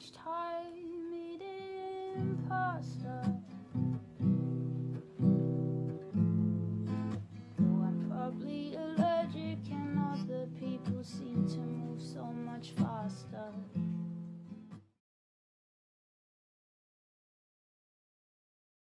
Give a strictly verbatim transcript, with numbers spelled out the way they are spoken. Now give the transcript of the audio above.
much time eating pasta.